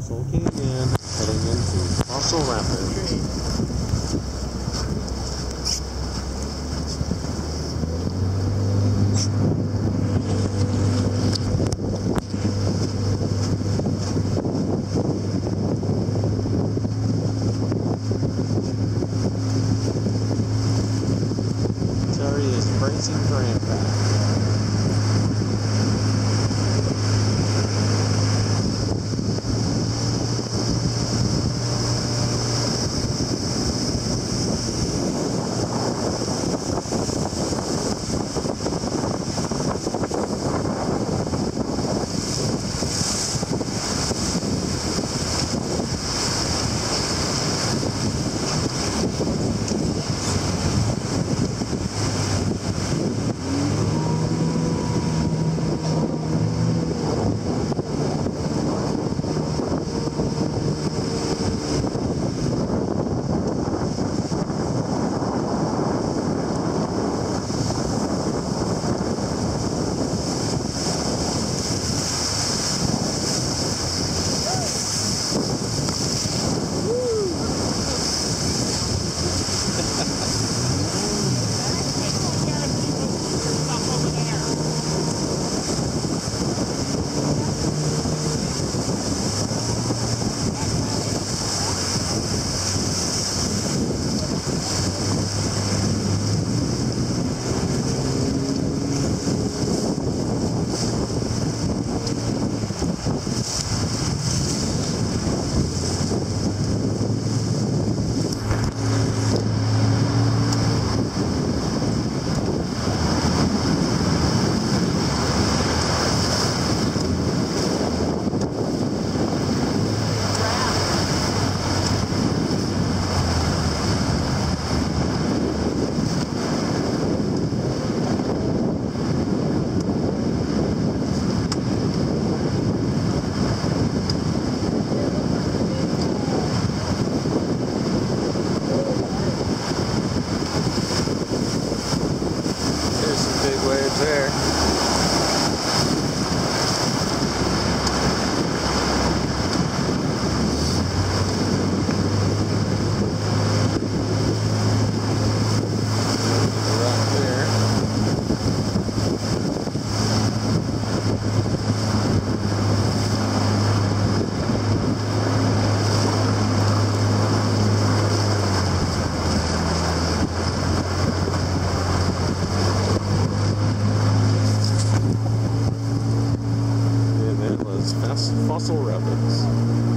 Fossil King again, heading into Fossil Rapids. Bracing for impact. Fossil Rapids.